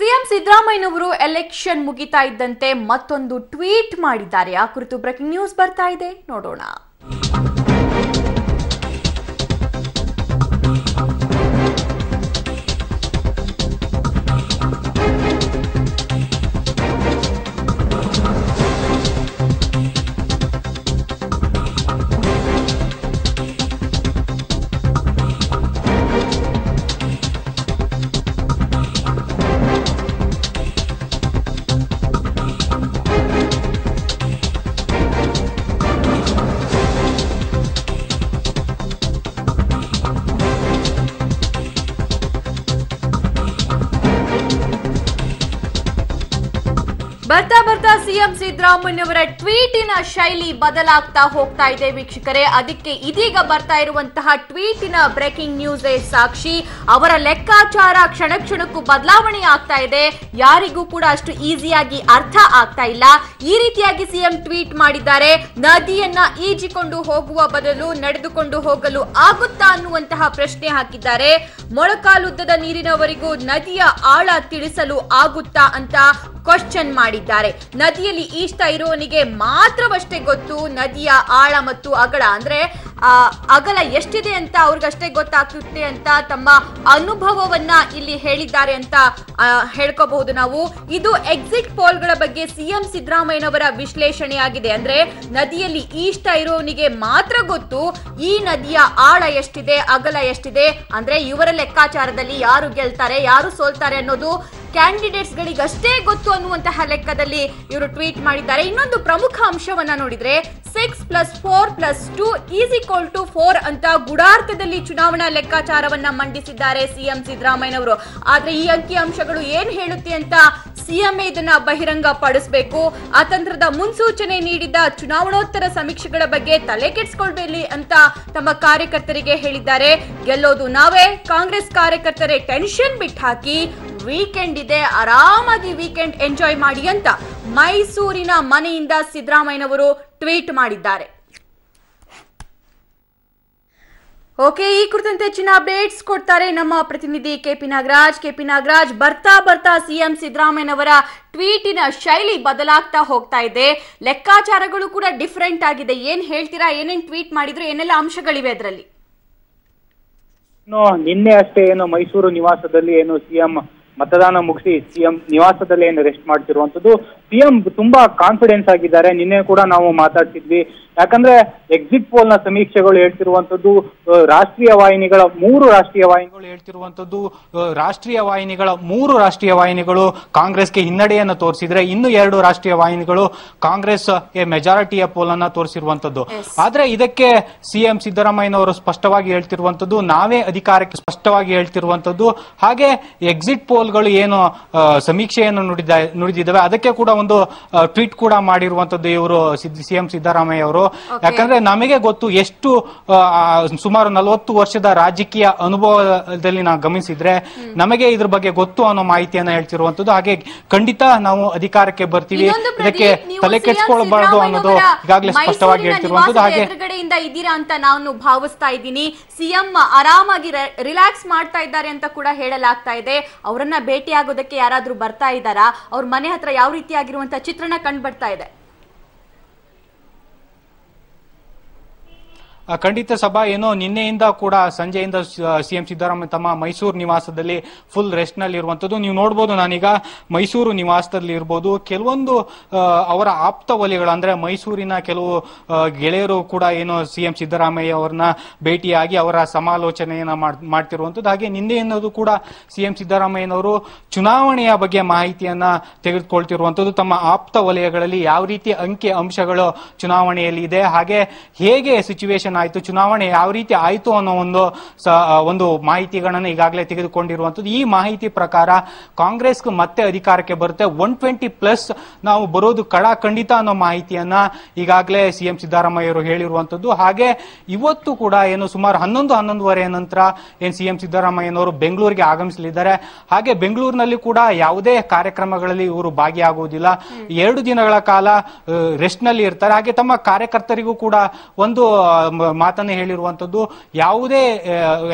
CM ಸಿದ್ದರಾಮಯ್ಯನವರು election ಮುಗಿತಾ ಇದ್ದಂತೆ ಮತ್ತೊಂದು ಟ್ವೀಟ್ ಮಾಡಿದ್ದಾರೆ. ಆ ಕುರಿತು ಬ್ರೇಕಿಂಗ್ ನ್ಯೂಸ್ ಬರ್ತಾ ಇದೆ, ನೋಡೋಣ. ಬರ್ತಾ ಬರ್ತಾ ಸಿಎಂ ಸಿದ್ದರಾಮಯ್ಯವರ ಟ್ವೀಟಿನ ಶೈಲಿ ಬದಲಾಗ್ತಾ ಹೋಗ್ತಾ ಇದೆ ವೀಕ್ಷಕರೇ. ಅದಕ್ಕೆ ಇದೀಗ ಬರ್ತಾ ಇರುವಂತಹ ಟ್ವೀಟಿನ ಬ್ರೇಕಿಂಗ್ ನ್ಯೂಸ್ ಸಾಕ್ಷಿ. ಅವರ ಲೆಕ್ಕಾಚಾರ ಕ್ಷಣ ಕ್ಷಣಕ್ಕೂ ಬದಲಾವಣೆ ಆಗ್ತಾ ಇದೆ, ಯಾರಿಗೂ ಕೂಡ ಅಷ್ಟು ಈಸಿಯಾಗಿ ಅರ್ಥ ಆಗ್ತಾ ಇಲ್ಲ. ಈ ರೀತಿಯಾಗಿ ಸಿಎಂ ಟ್ವೀಟ್ ಮಾಡಿದ್ದಾರೆ: ನದಿಯನ್ನ ಈಜಿಕೊಂಡು ಹೋಗುವ ಬದಲು ನಡೆದುಕೊಂಡು ಹೋಗಲು ಆಗುತ್ತಾ ಅನ್ನುವಂತಹ ಪ್ರಶ್ನೆ ಹಾಕಿದ್ದಾರೆ. ಮೊಳಕಾಲುದ್ದದ ನೀರಿನವರೆಗೂ ನದಿಯ ಆಳ ತಿಳಿಸಲು ಆಗುತ್ತಾ ಅಂತ ಕ್ವಶನ್ ಮಾಡಿದ್ದಾರೆ. ನದಿಯಲ್ಲಿ ಈಜ್ತಾ ಇರೋನಿಗೆ ಮಾತ್ರವಷ್ಟೇ ಗೊತ್ತು ನದಿಯ ಆಳ ಮತ್ತು ಅಗಲ, ಅಂದ್ರೆ ಅಗಲ ಎಷ್ಟಿದೆ ಅಂತ ಅವ್ರಿಗಷ್ಟೇ ಗೊತ್ತಾಗುತ್ತೆ ಅಂತ ತಮ್ಮ ಅನುಭವವನ್ನ ಇಲ್ಲಿ ಹೇಳಿದ್ದಾರೆ ಅಂತ ಹೇಳ್ಕೋಬಹುದು ನಾವು. ಇದು ಎಕ್ಸಿಟ್ ಪೋಲ್ಗಳ ಬಗ್ಗೆ ಸಿಎಂ ಸಿದ್ದರಾಮಯ್ಯನವರ ವಿಶ್ಲೇಷಣೆ ಆಗಿದೆ. ಅಂದ್ರೆ ನದಿಯಲ್ಲಿ ಈಜ್ತಾ ಇರೋನಿಗೆ ಮಾತ್ರ ಗೊತ್ತು ಈ ನದಿಯ ಆಳ ಎಷ್ಟಿದೆ, ಅಗಲ ಎಷ್ಟಿದೆ. ಅಂದ್ರೆ ಇವರ ಲೆಕ್ಕಾಚಾರದಲ್ಲಿ ಯಾರು ಗೆಲ್ತಾರೆ, ಯಾರು ಸೋಲ್ತಾರೆ ಅನ್ನೋದು ಕ್ಯಾಂಡಿಡೇಟ್ಸ್ ಗಳಿಗಷ್ಟೇ ಗೊತ್ತು ಅನ್ನುವಂತಹ ಲೆಕ್ಕದಲ್ಲಿ ಇವರು ಟ್ವೀಟ್ ಮಾಡಿದ್ದಾರೆ. ಇನ್ನೊಂದು ಪ್ರಮುಖ ಅಂಶವನ್ನ ನೋಡಿದ್ರೆ 6+4+2=4 ಅಂತ ಗೂಢಾರ್ಥದಲ್ಲಿ ಚುನಾವಣಾ ಲೆಕ್ಕಾಚಾರವನ್ನ ಮಂಡಿಸಿದ್ದಾರೆ ಸಿಎಂ ಸಿದ್ದರಾಮಯ್ಯನವರು. ಆದ್ರೆ ಈ ಅಂಕಿ ಅಂಶಗಳು ಏನ್ ಹೇಳುತ್ತೆ ಅಂತ ಸಿಎಂ ಇದನ್ನ ಬಹಿರಂಗ ಪಡಿಸಬೇಕು. ಆ ತಂತ್ರದ ಮುನ್ಸೂಚನೆ ನೀಡಿದ್ದ ಚುನಾವಣೋತ್ತರ ಸಮೀಕ್ಷೆಗಳ ಬಗ್ಗೆ ತಲೆ ಕೆಡಿಸಿಕೊಳ್ಳಬೇಡಿ ಅಂತ ತಮ್ಮ ಕಾರ್ಯಕರ್ತರಿಗೆ ಹೇಳಿದ್ದಾರೆ. ಗೆಲ್ಲೋದು ನಾವೇ, ಕಾಂಗ್ರೆಸ್ ಕಾರ್ಯಕರ್ತರೇ ಟೆನ್ಷನ್ ಬಿಟ್ಟು ಹಾಕಿ, ವೀಕೆಂಡ್ ಇದೆ, ಆರಾಮಾಗಿ ವೀಕೆಂಡ್ ಎಂಜಾಯ್ ಮಾಡಿ ಅಂತ ಮೈಸೂರಿನ ಮನೆಯಿಂದ ಸಿದ್ದರಾಮಯ್ಯನವರು ಟ್ವೀಟ್ ಮಾಡಿದ್ದಾರೆ. ಓಕೆ, ಈ ಕುರಿತಂತೆ ಹೆಚ್ಚಿನ ಅಪ್ಡೇಟ್ಸ್ ಕೊಡ್ತಾರೆ ನಮ್ಮ ಪ್ರತಿನಿಧಿ ಕೆಪಿ ನಾಗರಾಜ್. ಬರ್ತಾ ಸಿಎಂ ಸಿದ್ದರಾಮಯ್ಯನವರ ಟ್ವೀಟಿನ ಶೈಲಿ ಬದಲಾಗ್ತಾ ಹೋಗ್ತಾ ಇದೆ, ಲೆಕ್ಕಾಚಾರಗಳು ಕೂಡ ಡಿಫ್ರೆಂಟ್ ಆಗಿದೆ. ಏನ್ ಹೇಳ್ತೀರಾ, ಏನೇನ್ ಟ್ವೀಟ್ ಮಾಡಿದ್ರು, ಏನೆಲ್ಲ ಅಂಶಗಳಿವೆ ಅದರಲ್ಲಿ? ನಿನ್ನೆ ಅಷ್ಟೇ ಏನು ಮೈಸೂರು ನಿವಾಸದಲ್ಲಿ ಏನು ಸಿಎಂ ಮತದಾನ ಮುಗಿಸಿ ಸಿಎಂ ನಿವಾಸದಲ್ಲಿ ಏನು ರೆಸ್ಟ್ ಮಾಡ್ತಿರುವಂತದ್ದು, ಸಿಎಂ ತುಂಬಾ ಕಾನ್ಫಿಡೆನ್ಸ್ ಆಗಿದ್ದಾರೆ. ನಿನ್ನೆ ಕೂಡ ನಾವು ಮಾತಾಡ್ತಿದ್ವಿ, ಯಾಕಂದ್ರೆ ಎಕ್ಸಿಟ್ ಪೋಲ್ ನ ಸಮೀಕ್ಷೆಗಳು ಹೇಳ್ತಿರುವಂತದ್ದು, ರಾಷ್ಟ್ರೀಯ ವಾಹಿನಿಗಳ ಮೂರು ರಾಷ್ಟ್ರೀಯ ವಾಹಿನಿಗಳು ಕಾಂಗ್ರೆಸ್ಗೆ ಹಿನ್ನಡೆಯನ್ನು ತೋರಿಸಿದ್ರೆ, ಇನ್ನು 2 ರಾಷ್ಟ್ರೀಯ ವಾಹಿನಿಗಳು ಕಾಂಗ್ರೆಸ್ ಮೆಜಾರಿಟಿಯ ಪೋಲ್ ಅನ್ನ ತೋರಿಸಿರುವಂತದ್ದು. ಆದ್ರೆ ಇದಕ್ಕೆ ಸಿಎಂ ಸಿದ್ದರಾಮಯ್ಯನವರು ಸ್ಪಷ್ಟವಾಗಿ ಹೇಳ್ತಿರುವಂತದ್ದು, ನಾವೇ ಅಧಿಕಾರಕ್ಕೆ ಸ್ಪಷ್ಟವಾಗಿ ಹೇಳ್ತಿರುವಂತದ್ದು. ಹಾಗೆ ಎಕ್ಸಿಟ್ ಪೋಲ್ಗಳು ಏನು ಸಮೀಕ್ಷೆಯನ್ನು ನುಡಿದಿದ್ದಾವೆ ಅದಕ್ಕೆ ಕೂಡ ಒಂದು ಟ್ವೀಟ್ ಕೂಡ ಮಾಡಿರುವಂತದ್ದು ಇವರು ಸಿಎಂ ಸಿದ್ದರಾಮಯ್ಯ ಅವರು. ಯಾಕಂದ್ರೆ ನಮಗೆ ಗೊತ್ತು ಎಷ್ಟು, ಸುಮಾರು 40 ವರ್ಷದ ರಾಜಕೀಯ ಅನುಭವದಲ್ಲಿ ನಾವು ಗಮನಿಸಿದ್ರೆ ನಮಗೆ ಇದ್ರ ಬಗ್ಗೆ ಗೊತ್ತು ಅನ್ನೋ ಮಾಹಿತಿಯನ್ನ ಹೇಳ್ತಿರುವಂತದ್ದು. ಹಾಗೆ ಖಂಡಿತ ನಾವು ಅಧಿಕಾರಕ್ಕೆ ಬರ್ತೀವಿ, ಇದಕ್ಕೆ ತಲೆ ಕೆಡಿಸ್ಕೊಳ್ಬಾರ್ದು ಅನ್ನೋದು ಈಗಾಗಲೇ ಸ್ಪಷ್ಟವಾಗಿ ಹೇಳ್ತಿರುವಂತದ್ದು. ಹಾಗೆ ಎದುರುಗಡೆಯಿಂದ ಇದ್ದೀರಾ ಅಂತ ನಾನು ಭಾವಿಸ್ತಾ ಇದ್ದೀನಿ, ಸಿಎಂ ಆರಾಮಾಗಿ ರಿಲ್ಯಾಕ್ಸ್ ಮಾಡ್ತಾ ಇದ್ದಾರೆ ಅಂತ ಕೂಡ ಹೇಳಲಾಗ್ತಾ ಇದೆ. ಅವರನ್ನ ಭೇಟಿಯಾಗೋದಕ್ಕೆ ಯಾರಾದ್ರೂ ಬರ್ತಾ ಇದ್ದಾರಾ, ಅವ್ರ ಮನೆ ಹತ್ರ ಯಾವ ರೀತಿಯಾಗಿರುವಂತಹ ಚಿತ್ರಣ ಕಂಡು ಬರ್ತಾ ಇದೆ? ಖಂಡಿತ ಸಭಾ ಏನೋ ನಿನ್ನೆಯಿಂದ ಕೂಡ ಸಂಜೆಯಿಂದ ಸಿಎಂ ಸಿದ್ದರಾಮಯ್ಯ ತಮ್ಮ ಮೈಸೂರು ನಿವಾಸದಲ್ಲಿ ಫುಲ್ ರೆಸ್ಟ್ ನಲ್ಲಿ ಇರುವಂತದ್ದು ನೀವು ನೋಡ್ಬೋದು. ನಾನೀಗ ಮೈಸೂರು ನಿವಾಸದಲ್ಲಿ ಇರ್ಬೋದು, ಕೆಲವೊಂದು ಅವರ ಆಪ್ತ ವಲಯಗಳು ಅಂದ್ರೆ ಮೈಸೂರಿನ ಕೆಲವು ಗೆಳೆಯರು ಕೂಡ ಏನೋ ಸಿಎಂ ಸಿದ್ದರಾಮಯ್ಯ ಅವರನ್ನ ಭೇಟಿಯಾಗಿ ಅವರ ಸಮಾಲೋಚನೆಯನ್ನ ಮಾಡ್ತಿರುವಂತದ್ದು. ಹಾಗೆ ನಿನ್ನೆ ಅನ್ನೋದು ಕೂಡ ಸಿಎಂ ಸಿದ್ದರಾಮಯ್ಯನವರು ಚುನಾವಣೆಯ ಬಗ್ಗೆ ಮಾಹಿತಿಯನ್ನ ತೆಗೆದುಕೊಳ್ತಿರುವಂತದ್ದು, ತಮ್ಮ ಆಪ್ತ ವಲಯಗಳಲ್ಲಿ ಯಾವ ರೀತಿ ಅಂಕಿ ಅಂಶಗಳು ಚುನಾವಣೆಯಲ್ಲಿ ಇದೆ, ಹಾಗೆ ಹೇಗೆ ಸಿಚುವೇಶನ್ ಆಯ್ತು, ಚುನಾವಣೆ ಯಾವ ರೀತಿ ಆಯ್ತು ಅನ್ನೋ ಒಂದು ಮಾಹಿತಿಗಳನ್ನ ಈಗಾಗಲೇ ತೆಗೆದುಕೊಂಡಿರುವಂತದ್ದು. ಈ ಮಾಹಿತಿ ಪ್ರಕಾರ ಕಾಂಗ್ರೆಸ್ ಮತ್ತೆ ಅಧಿಕಾರಕ್ಕೆ ಬರುತ್ತೆ, 120+ ನಾವು ಬರೋದು ಖಂಡಿತ ಅನ್ನೋ ಮಾಹಿತಿಯನ್ನ ಈಗಾಗಲೇ ಸಿಎಂ ಸಿದ್ದರಾಮಯ್ಯ ಅವರು ಹೇಳಿರುವಂತದ್ದು. ಹಾಗೆ ಇವತ್ತು ಕೂಡ ಏನು ಸುಮಾರು 11:30 ನಂತರ ಏನು ಸಿಎಂ ಸಿದ್ದರಾಮಯ್ಯನವರು ಬೆಂಗಳೂರಿಗೆ ಆಗಮಿಸಲಿದ್ದಾರೆ. ಹಾಗೆ ಬೆಂಗಳೂರಿನಲ್ಲಿ ಕೂಡ ಯಾವುದೇ ಕಾರ್ಯಕ್ರಮಗಳಲ್ಲಿ ಇವರು ಭಾಗಿಯಾಗುವುದಿಲ್ಲ, 2 ದಿನಗಳ ಕಾಲ ರೆಸ್ಟ್ ನಲ್ಲಿ ಇರ್ತಾರೆ. ಹಾಗೆ ತಮ್ಮ ಕಾರ್ಯಕರ್ತರಿಗೂ ಕೂಡ ಒಂದು ಮಾತನ್ನು ಹೇಳಿರುವಂತದ್ದು ಯಾವುದೇ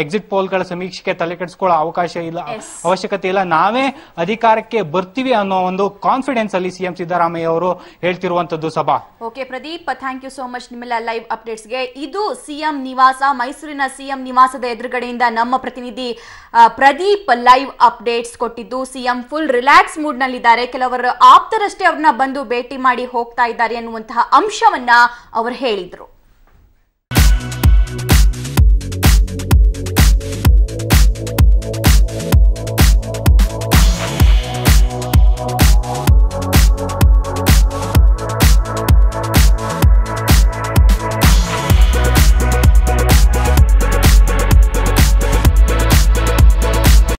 ಎಕ್ಸಿಟ್ ಪೋಲ್ಗಳ ಸಮೀಕ್ಷೆಗೆ ತಲೆ ಕೆಡಿಸಿಕೊಳ್ಳೋ ಅವಕಾಶ ಇಲ್ಲ, ಅವಶ್ಯಕತೆ ಇಲ್ಲ. ನಾವೇ ಅಧಿಕಾರಕ್ಕೆ ಬರ್ತೀವಿ ಅನ್ನೋ ಒಂದು ಕಾನ್ಫಿಡೆನ್ಸ್ ಅಲ್ಲಿ ಸಿಎಂ ಸಿದ್ದರಾಮಯ್ಯ ಅವರು ಹೇಳ್ತಿರುವಂತದ್ದು ಸಭಾ. Okay Pradeep, thank you so much ನಿಮ್ಮೆಲ್ಲ ಲೈವ್ ಅಪ್ಡೇಟ್ಸ್ಗೆ. ಇದು ಸಿಎಂ ನಿವಾಸ, ಮೈಸೂರಿನ ಸಿಎಂ ನಿವಾಸದ ಎದುರುಗಡೆಯಿಂದ ನಮ್ಮ ಪ್ರತಿನಿಧಿ ಪ್ರದೀಪ್ ಲೈವ್ ಅಪ್ಡೇಟ್ಸ್ ಕೊಟ್ಟಿದ್ದು. ಸಿಎಂ ಫುಲ್ ರಿಲ್ಯಾಕ್ಸ್ ಮೂಡ್ ನಲ್ಲಿದ್ದಾರೆ, ಕೆಲವರು ಆಪ್ತರಷ್ಟೇ ಅವ್ರನ್ನ ಬಂದು ಭೇಟಿ ಮಾಡಿ ಹೋಗ್ತಾ ಇದ್ದಾರೆ ಅನ್ನುವಂತಹ ಅಂಶವನ್ನ ಅವರು ಹೇಳಿದ್ರು.